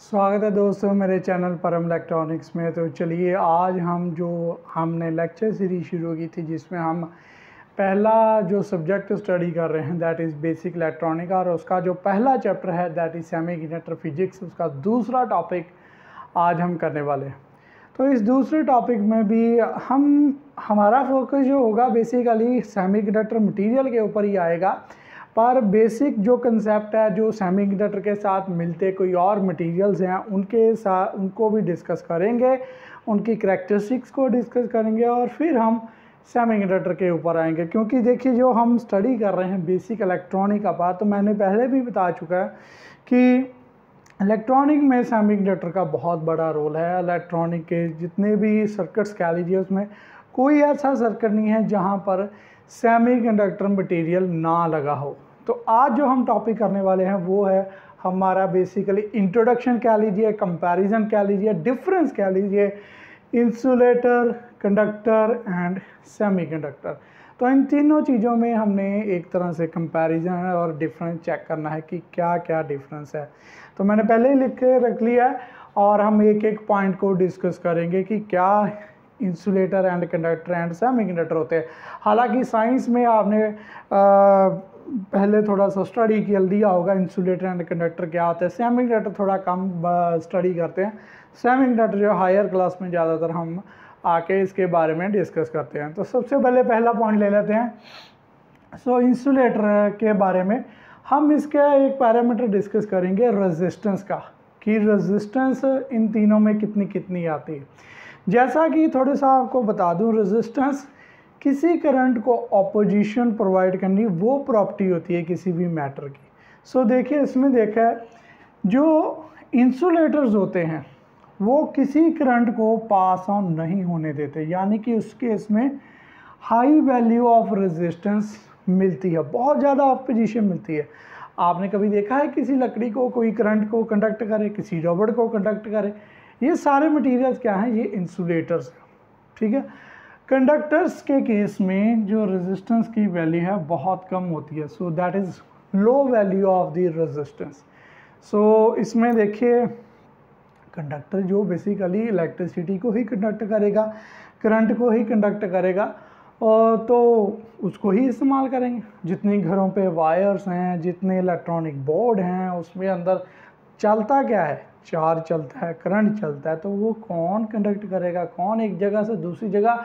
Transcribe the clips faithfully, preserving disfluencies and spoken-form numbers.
स्वागत है दोस्तों मेरे चैनल परम इलेक्ट्रॉनिक्स में। तो चलिए आज हम जो हमने लेक्चर सीरीज शुरू की थी जिसमें हम पहला जो सब्जेक्ट स्टडी कर रहे हैं दैट इज़ बेसिक इलेक्ट्रॉनिक, और उसका जो पहला चैप्टर है दैट इज़ सेमीकंडक्टर फिजिक्स, उसका दूसरा टॉपिक आज हम करने वाले हैं। तो इस दूसरे टॉपिक में भी हम हमारा फोकस जो होगा बेसिकली सेमीकंडक्टर मटेरियल के ऊपर ही आएगा, पर बेसिक जो कंसेप्ट है जो सेमीकंडक्टर के साथ मिलते कोई और मटेरियल्स हैं उनके साथ उनको भी डिस्कस करेंगे, उनकी करैक्टरिस्टिक्स को डिस्कस करेंगे और फिर हम सेमीकंडक्टर के ऊपर आएंगे। क्योंकि देखिए जो हम स्टडी कर रहे हैं बेसिक इलेक्ट्रॉनिक का पार्ट, तो मैंने पहले भी बता चुका है कि इलेक्ट्रॉनिक में सेमीकंडक्टर का बहुत बड़ा रोल है। इलेक्ट्रॉनिक के जितने भी सर्किट्स कह लीजिए उसमें कोई ऐसा सर्किट नहीं है जहाँ पर सेमीकंडक्टर मटेरियल ना लगा हो। तो आज जो हम टॉपिक करने वाले हैं वो है हमारा बेसिकली इंट्रोडक्शन कह लीजिए, कंपैरिजन कह लीजिए, डिफरेंस कह लीजिए, इंसुलेटर, कंडक्टर एंड सेमीकंडक्टर। तो इन तीनों चीज़ों में हमने एक तरह से कंपैरिजन और डिफरेंस चेक करना है कि क्या क्या डिफरेंस है। तो मैंने पहले ही लिख के रख लिया है और हम एक एक पॉइंट को डिस्कस करेंगे कि क्या insulator and conductor and semiconductor होते हैं। हालांकि साइंस में आपने आ, पहले थोड़ा सा स्टडी किया लिया होगा इंसुलेटर एंड कंडक्टर क्या होते हैं। सेमीकंडक्टर थोड़ा कम स्टडी करते हैं, सेमीकंडक्टर जो हायर क्लास में ज़्यादातर हम आके इसके बारे में डिस्कस करते हैं। तो सबसे पहले पहला पॉइंट ले लेते हैं। सो इंसुलेटर के बारे में हम इसका एक पैरामीटर डिस्कस करेंगे रेजिस्टेंस का, कि रेजिस्टेंस इन तीनों में कितनी कितनी आती है। जैसा कि थोड़ा सा आपको बता दूं, रेजिस्टेंस किसी करंट को ऑपोजिशन प्रोवाइड करनी वो प्रॉपर्टी होती है किसी भी मैटर की। सो so, देखिए इसमें देखा है जो इंसुलेटर्स होते हैं वो किसी करंट को पास ऑन नहीं होने देते, यानी कि उस केस में हाई वैल्यू ऑफ रेजिस्टेंस मिलती है, बहुत ज़्यादा ऑपोजिशन मिलती है। आपने कभी देखा है किसी लकड़ी को कोई करंट को कंडक्ट करे, किसी रबड़ को कंडक्ट करे? ये सारे मटेरियल्स क्या हैं, ये इंसुलेटर्स हैं। ठीक है, कंडक्टर्स के केस में जो रेजिस्टेंस की वैल्यू है बहुत कम होती है, so that is low value of the resistance. So इसमें देखिए कंडक्टर जो बेसिकली इलेक्ट्रिसिटी को ही कंडक्ट करेगा, करंट को ही कंडक्ट करेगा, और तो उसको ही इस्तेमाल करेंगे। जितने घरों पे वायर्स हैं, जितने इलेक्ट्रॉनिक बोर्ड हैं, उसमें अंदर चलता क्या है, चार्ज चलता है, करंट चलता है, तो वो कौन कंडक्ट करेगा, कौन एक जगह से दूसरी जगह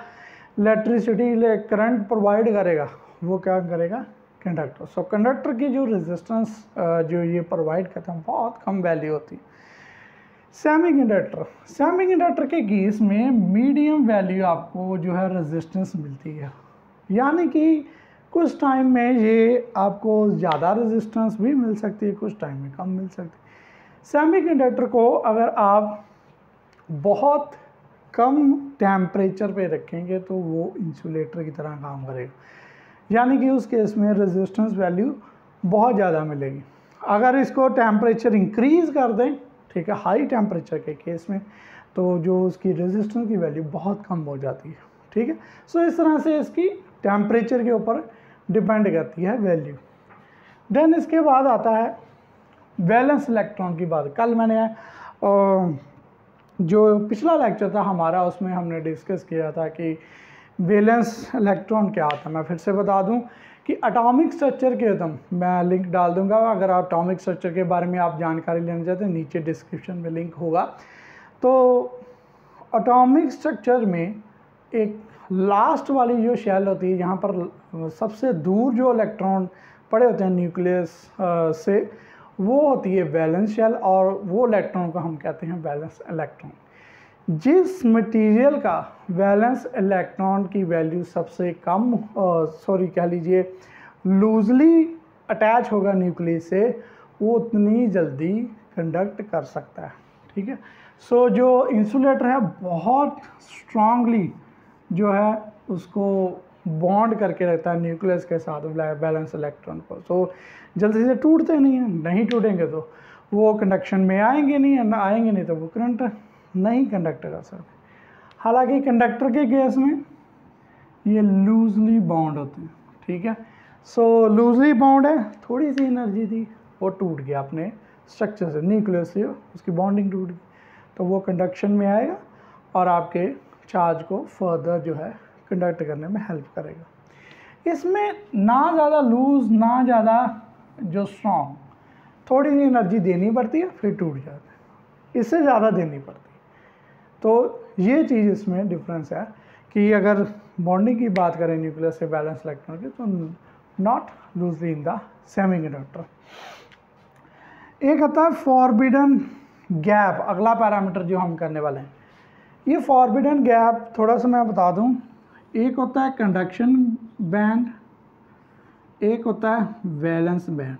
इलेक्ट्रिसिटी ले करंट प्रोवाइड करेगा, वो क्या करेगा, कंडक्टर। सो कंडक्टर की जो रेजिस्टेंस जो ये प्रोवाइड करते हैं बहुत कम वैल्यू होती है। सेमीकंडक्टर सेमीकंडक्टर के केस में मीडियम वैल्यू आपको जो है रेजिस्टेंस मिलती है, यानी कि कुछ टाइम में ये आपको ज़्यादा रेजिस्टेंस भी मिल सकती है, कुछ टाइम में कम मिल सकती है। सेमीकंडक्टर को अगर आप बहुत कम टेम्परेचर पे रखेंगे तो वो इंसुलेटर की तरह काम करेगा, यानी कि उस केस में रेजिस्टेंस वैल्यू बहुत ज़्यादा मिलेगी। अगर इसको टेम्परेचर इंक्रीज़ कर दें, ठीक है, हाई टेम्परेचर के केस में, तो जो उसकी रेजिस्टेंस की वैल्यू बहुत कम हो जाती है। ठीक है, सो इस तरह से इसकी टेम्परेचर के ऊपर डिपेंड करती है वैल्यू। देन इसके बाद आता है बैलेंस इलेक्ट्रॉन की बात। कल मैंने आ, जो पिछला लेक्चर था हमारा उसमें हमने डिस्कस किया था कि वैलेंस इलेक्ट्रॉन क्या होता है। मैं फिर से बता दूं कि एटॉमिक स्ट्रक्चर के एकदम मैं लिंक डाल दूंगा, अगर आप एटॉमिक स्ट्रक्चर के बारे में आप जानकारी लेना चाहते हैं नीचे डिस्क्रिप्शन में लिंक होगा। तो एटॉमिक स्ट्रक्चर में एक लास्ट वाली जो शेल होती है, यहाँ पर सबसे दूर जो इलेक्ट्रॉन पड़े होते हैं न्यूक्लियस से, वो होती है बैलेंस शेल, और वो इलेक्ट्रॉन को हम कहते हैं बैलेंस इलेक्ट्रॉन। जिस मटेरियल का बैलेंस इलेक्ट्रॉन की वैल्यू सबसे कम, सॉरी कह लीजिए लूजली अटैच होगा न्यूक्लियस से, वो उतनी जल्दी कंडक्ट कर सकता है। ठीक है, सो so, जो इंसुलेटर है बहुत स्ट्रांगली जो है उसको बॉन्ड करके रहता है न्यूक्लियस के साथ बैलेंस इलेक्ट्रॉन को, तो जल्दी से टूटते नहीं हैं, नहीं टूटेंगे तो वो कंडक्शन में आएंगे नहीं, ना आएंगे नहीं तो वो करंट नहीं कंडक्ट कर सकते। हालांकि कंडक्टर के केस में ये लूजली बॉन्ड होते हैं। ठीक है, सो लूजली बॉन्ड है, थोड़ी सी एनर्जी थी वो टूट गया अपने स्ट्रक्चर्स है, न्यूक्लियस है, उसकी बॉन्डिंग टूट गई तो वो कंडक्शन में आएगा और आपके चार्ज को फर्दर जो है कंडक्ट करने में हेल्प करेगा। इसमें ना ज़्यादा लूज़ ना ज़्यादा जो स्ट्रॉन्ग, थोड़ी सी एनर्जी देनी पड़ती है फिर टूट जाता है, इससे ज़्यादा देनी पड़ती है। तो ये चीज़ इसमें डिफरेंस है कि अगर बॉन्डिंग की बात करें न्यूक्लियस से बैलेंस इलेक्ट्रॉन की तो not loosely in the semiconductor. एक आता है फॉरबिडन गैप, अगला पैरामीटर जो हम करने वाले हैं। ये फॉरबिडन गैप थोड़ा सा मैं बता दूं, एक होता है कंडक्शन बैंड, एक होता है वैलेंस बैंड।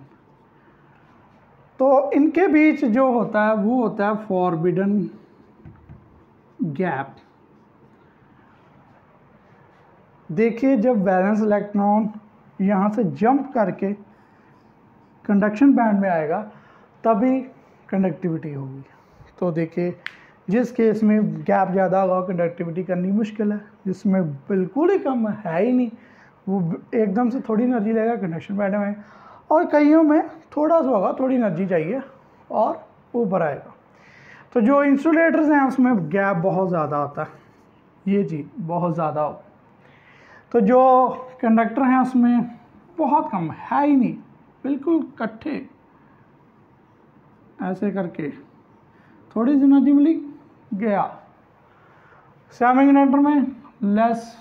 तो इनके बीच जो होता है वो होता है फॉरबिडन गैप। देखिए जब वैलेंस इलेक्ट्रॉन यहाँ से जंप करके कंडक्शन बैंड में आएगा तभी कंडक्टिविटी होगी। तो देखिए जिस केस में गैप ज़्यादा होगा कंडक्टिविटी करनी मुश्किल है, जिसमें बिल्कुल ही कम है ही नहीं वो एकदम से थोड़ी एनर्जी लेगा कंडक्शन बैंड में, और कईयों में थोड़ा सा होगा, थोड़ी एनर्जी चाहिए और ऊपर आएगा। तो जो इंसुलेटर्स हैं उसमें गैप बहुत ज़्यादा होता है, ये चीज़ बहुत ज़्यादा हो। तो जो कंडक्टर हैं उसमें बहुत कम है ही नहीं, बिल्कुल इकट्ठे ऐसे करके थोड़ी सी एनर्जी मिली गया। सेमीकंडक्टर में लेस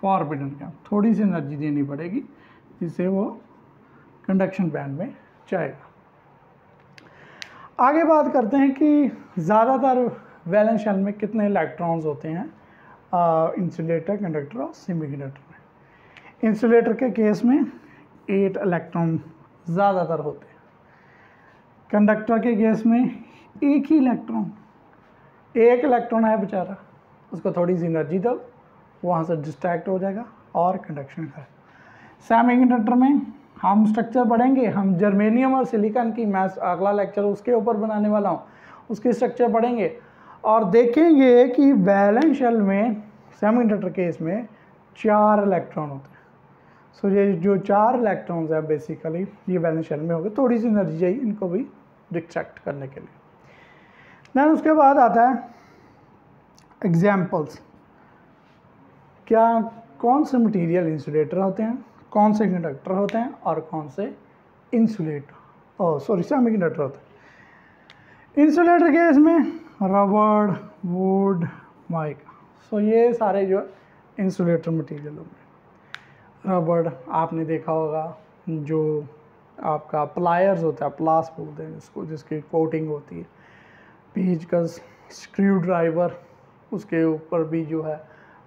फॉरबिडन गैप, थोड़ी सी एनर्जी देनी पड़ेगी जिससे वो कंडक्शन बैंड में जाएगा। आगे बात करते हैं कि ज़्यादातर वैलेंस शेल में कितने इलेक्ट्रॉन्स होते हैं इंसुलेटर, कंडक्टर और सेमीकंडक्टर में। इंसुलेटर के केस में एट इलेक्ट्रॉन ज़्यादातर होते हैं, कंडक्टर के केस में एक ही इलेक्ट्रॉन, एक इलेक्ट्रॉन है बेचारा, उसको थोड़ी सी एनर्जी दो वहाँ से डिस्ट्रैक्ट हो जाएगा और कंडक्शन का। सेमीकंडक्टर में हम स्ट्रक्चर पढ़ेंगे, हम जर्मेनियम और सिलिकॉन की मैं अगला लेक्चर उसके ऊपर बनाने वाला हूँ, उसके स्ट्रक्चर पढ़ेंगे और देखेंगे कि वैलेंस शेल में सेमीकंडक्टर केस में चार इलेक्ट्रॉन होते हैं। सो ये जो चार इलेक्ट्रॉन्स हैं बेसिकली ये वैलेंस शेल में हो गए, थोड़ी सी एनर्जी चाहिए इनको भी डिस्ट्रैक्ट करने के लिए। देन उसके बाद आता है एग्जाम्पल्स, क्या कौन से मटीरियल इंसुलेटर होते हैं, कौन से कंडक्टर होते हैं और कौन से इंसुलेटर ओ सॉरी सेमीकंडक्टर होते हैं। इंसुलेटर के इसमें रबड़, वुड, माइका, सो ये सारे जो इंसुलेटर मटेरियल होंगे। रबड़ आपने देखा होगा, जो आपका प्लायर्स होता है, प्लास बोलते हैं इसको, जिसकी कोटिंग होती है, पेचकस, स्क्रू ड्राइवर, उसके ऊपर भी जो है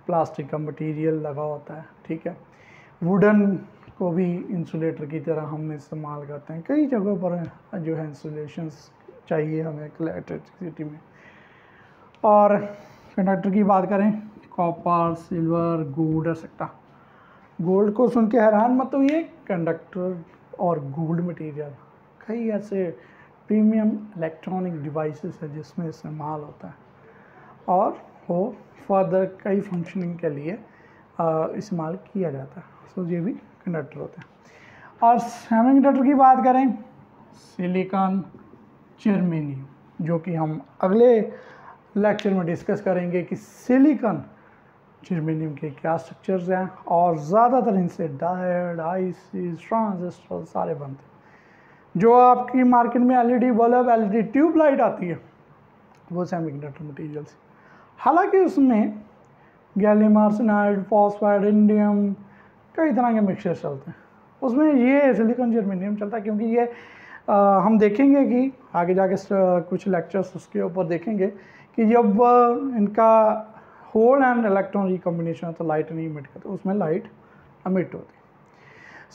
प्लास्टिक का मटेरियल लगा होता है, ठीक है। वुडन को भी इंसुलेटर की तरह हम इस्तेमाल करते हैं, कई जगहों पर जो है इंसुलेशंस चाहिए हमें इलेक्ट्रिसिटी में। और कंडक्टर की बात करें, copper, silver, gold etcetera. Gold को सुन के हैरान मत हो, ये कंडक्टर और गोल्ड मटेरियल कई ऐसे प्रीमियम इलेक्ट्रॉनिक डिवाइसेस है जिसमें इस्तेमाल होता है और वो फर्दर कई फंक्शनिंग के लिए इस्तेमाल किया जाता है। सो ये भी कंडक्टर होते हैं। और सेमीकंडक्टर की बात करें, सिलिकॉन, जर्मेनियम, जो कि हम अगले लेक्चर में डिस्कस करेंगे कि सिलिकॉन जर्मेनियम के क्या स्ट्रक्चर्स हैं और ज़्यादातर इनसे डायोड, आईसी, ट्रांजिस्टर सारे बनते हैं। जो आपकी मार्केट में एलईडी बल्ब, एलईडी ट्यूबलाइट आती है वो सेमीकंडक्टर मटेरियल्स, हालांकि उसमें गैलियम आर्सेनाइड, फॉस्फाइड, इंडियम, कई तरह के मिक्सचर चलते हैं, उसमें ये सिलिकॉन जर्मेनियम चलता है। क्योंकि ये आ, हम देखेंगे कि आगे जाके कुछ लेक्चर्स उसके ऊपर देखेंगे कि जब इनका होल एंड इलेक्ट्रॉन रिकॉम्बिनेशन होता है तो लाइट नहीं इमिट करता, उसमें लाइट इमिट होती है।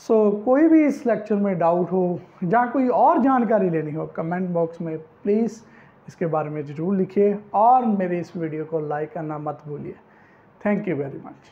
सो so, कोई भी इस लेक्चर में डाउट हो या कोई और जानकारी लेनी हो कमेंट बॉक्स में प्लीज़ इसके बारे में ज़रूर लिखिए और मेरे इस वीडियो को लाइक करना मत भूलिए। Thank you very much.